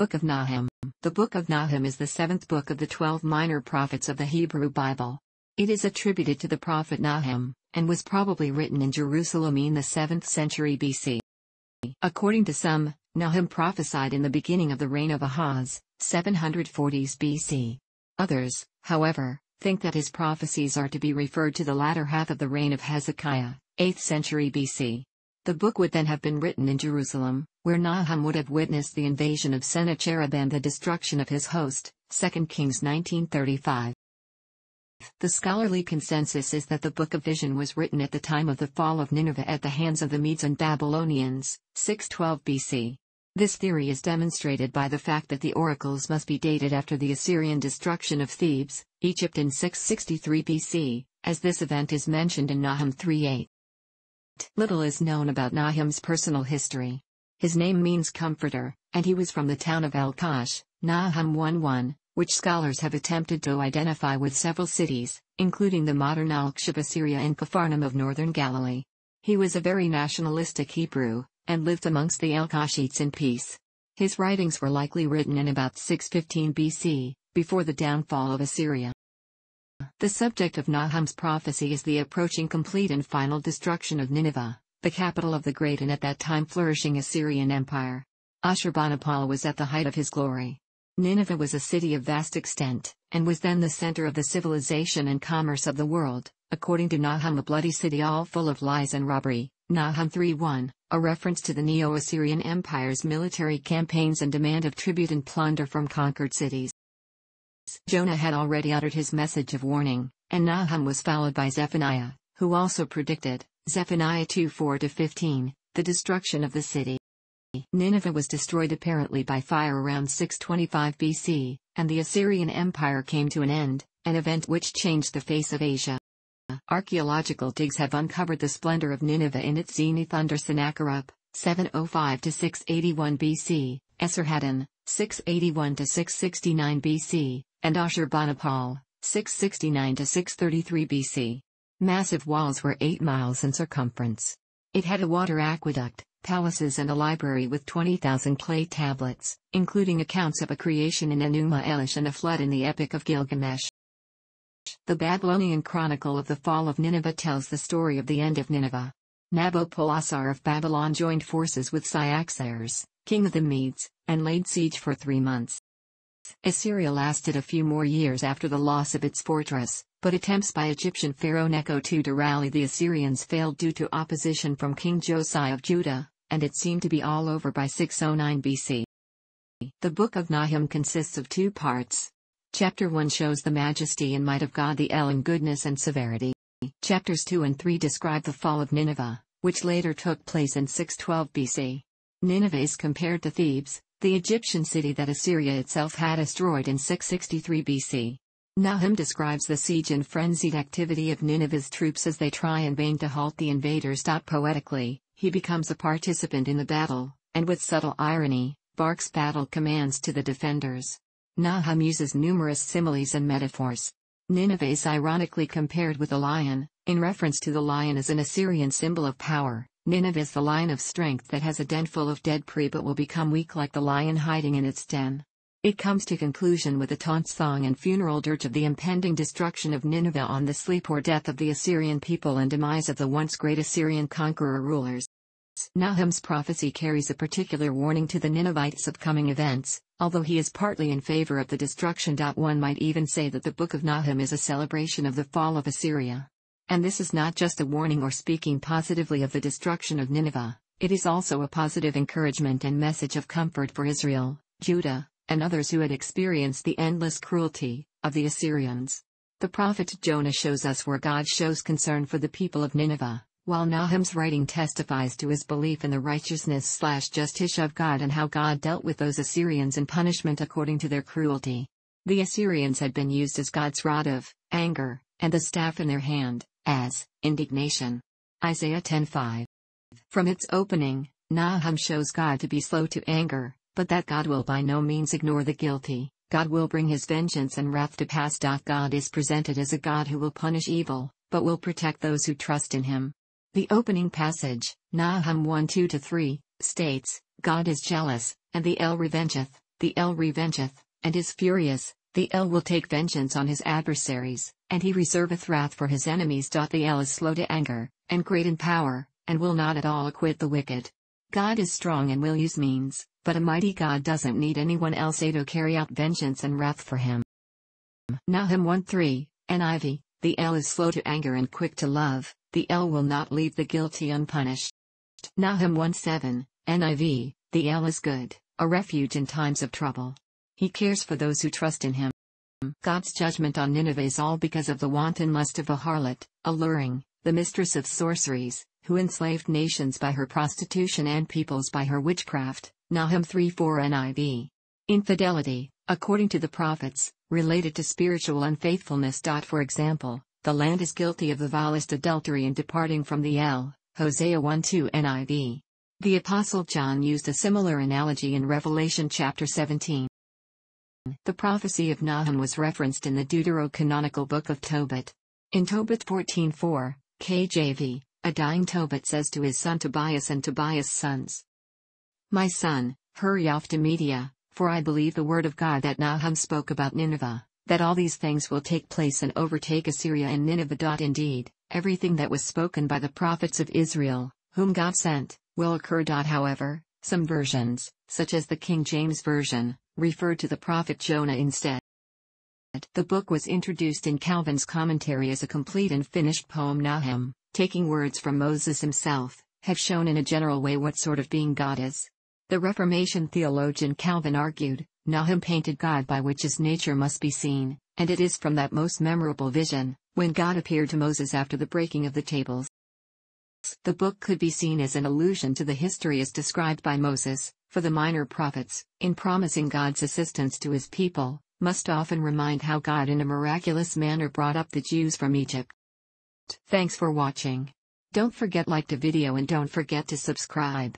Book of Nahum. The Book of Nahum is the seventh book of the 12 minor prophets of the Hebrew Bible. It is attributed to the prophet Nahum, and was probably written in Jerusalem in the 7th century BC. According to some, Nahum prophesied in the beginning of the reign of Ahaz, 740s BC. Others, however, think that his prophecies are to be referred to the latter half of the reign of Hezekiah, 8th century BC. The book would then have been written in Jerusalem, where Nahum would have witnessed the invasion of Sennacherib and the destruction of his host, 2 Kings 19:35. The scholarly consensus is that the Book of Vision was written at the time of the fall of Nineveh at the hands of the Medes and Babylonians, 612 BC. This theory is demonstrated by the fact that the oracles must be dated after the Assyrian destruction of Thebes, Egypt in 663 BC, as this event is mentioned in Nahum 3:8. Little is known about Nahum's personal history. His name means comforter, and he was from the town of Alqosh, Nahum 1:1, which scholars have attempted to identify with several cities, including the modern Alqosh of Assyria and Capharnaum of northern Galilee. He was a very nationalistic Hebrew, and lived amongst the Elkoshites in peace. His writings were likely written in about 615 BC, before the downfall of Assyria. The subject of Nahum's prophecy is the approaching complete and final destruction of Nineveh, the capital of the great and at that time flourishing Assyrian Empire. Ashurbanipal was at the height of his glory. Nineveh was a city of vast extent, and was then the center of the civilization and commerce of the world, according to Nahum, a bloody city all full of lies and robbery, Nahum 3:1, a reference to the Neo-Assyrian Empire's military campaigns and demand of tribute and plunder from conquered cities. Jonah had already uttered his message of warning, and Nahum was followed by Zephaniah, who also predicted, Zephaniah 2:4-15, the destruction of the city. Nineveh was destroyed apparently by fire around 625 BC, and the Assyrian Empire came to an end, an event which changed the face of Asia. Archaeological digs have uncovered the splendor of Nineveh in its zenith under Sennacherib, 705-681 BC, Esarhaddon, 681-669 BC, and Ashurbanipal, 669-633 BC. Massive walls were 8 miles in circumference. It had a water aqueduct, palaces and a library with 20,000 clay tablets, including accounts of a creation in Enuma Elish and a flood in the Epic of Gilgamesh. The Babylonian Chronicle of the Fall of Nineveh tells the story of the end of Nineveh. Nabopolassar of Babylon joined forces with Cyaxares, king of the Medes, and laid siege for 3 months. Assyria lasted a few more years after the loss of its fortress, but attempts by Egyptian pharaoh Necho II to rally the Assyrians failed due to opposition from King Josiah of Judah, and it seemed to be all over by 609 BC. The Book of Nahum consists of 2 parts. Chapter 1 shows the majesty and might of God, the El in goodness and severity. Chapters 2 and 3 describe the fall of Nineveh, which later took place in 612 BC. Nineveh is compared to Thebes, the Egyptian city that Assyria itself had destroyed in 663 BC. Nahum describes the siege and frenzied activity of Nineveh's troops as they try in vain to halt the invaders. Poetically, he becomes a participant in the battle, and with subtle irony, barks battle commands to the defenders. Nahum uses numerous similes and metaphors. Nineveh is ironically compared with a lion, in reference to the lion as an Assyrian symbol of power. Nineveh is the lion of strength that has a den full of dead prey but will become weak like the lion hiding in its den. It comes to conclusion with a taunt song and funeral dirge of the impending destruction of Nineveh on the sleep or death of the Assyrian people and demise of the once great Assyrian conqueror rulers. Nahum's prophecy carries a particular warning to the Ninevites of coming events, although he is partly in favor of the destruction. One might even say that the Book of Nahum is a celebration of the fall of Assyria. And this is not just a warning or speaking positively of the destruction of Nineveh, it is also a positive encouragement and message of comfort for Israel, Judah, and others who had experienced the endless cruelty of the Assyrians. The prophet Jonah shows us where God shows concern for the people of Nineveh, while Nahum's writing testifies to his belief in the righteousness/justice of God and how God dealt with those Assyrians in punishment according to their cruelty. The Assyrians had been used as God's rod of anger, and the staff in their hand as indignation. Isaiah 10:5. From its opening, Nahum shows God to be slow to anger, but that God will by no means ignore the guilty. God will bring his vengeance and wrath to pass. God is presented as a God who will punish evil, but will protect those who trust in him. The opening passage, Nahum 1:2-3, states, God is jealous, and the El revengeth, The El revengeth, and is furious, the El will take vengeance on his adversaries, and he reserveth wrath for his enemies. The El is slow to anger, and great in power, and will not at all acquit the wicked. God is strong and will use means, but a mighty God doesn't need anyone else to carry out vengeance and wrath for him. Nahum 1:3, NIV, the El is slow to anger and quick to love, the El will not leave the guilty unpunished. Nahum 1:7, NIV, the El is good, a refuge in times of trouble. He cares for those who trust in him. God's judgment on Nineveh is all because of the wanton lust of a harlot, alluring, the mistress of sorceries, who enslaved nations by her prostitution and peoples by her witchcraft. Nahum 3:4 NIV. Infidelity, according to the prophets, related to spiritual unfaithfulness. For example, the land is guilty of the vilest adultery in departing from the El. Hosea 1:2 NIV. The Apostle John used a similar analogy in Revelation chapter 17. The prophecy of Nahum was referenced in the deuterocanonical book of Tobit. In Tobit 14:4, KJV, a dying Tobit says to his son Tobias and Tobias' sons, "My son, hurry off to Media, for I believe the word of God that Nahum spoke about Nineveh, that all these things will take place and overtake Assyria and Nineveh. Indeed, everything that was spoken by the prophets of Israel, whom God sent, will occur. However, some versions, such as the King James Version, refer to the prophet Jonah instead." The book was introduced in Calvin's commentary as a complete and finished poem. Nahum, taking words from Moses himself, have shown in a general way what sort of being God is. The Reformation theologian Calvin argued, Nahum painted God by which his nature must be seen, and it is from that most memorable vision, when God appeared to Moses after the breaking of the tables. The book could be seen as an allusion to the history as described by Moses, for the minor prophets, in promising God's assistance to his people, must often remind how God in a miraculous manner brought up the Jews from Egypt. Thanks for watching. Don't forget to like the video and don't forget to subscribe.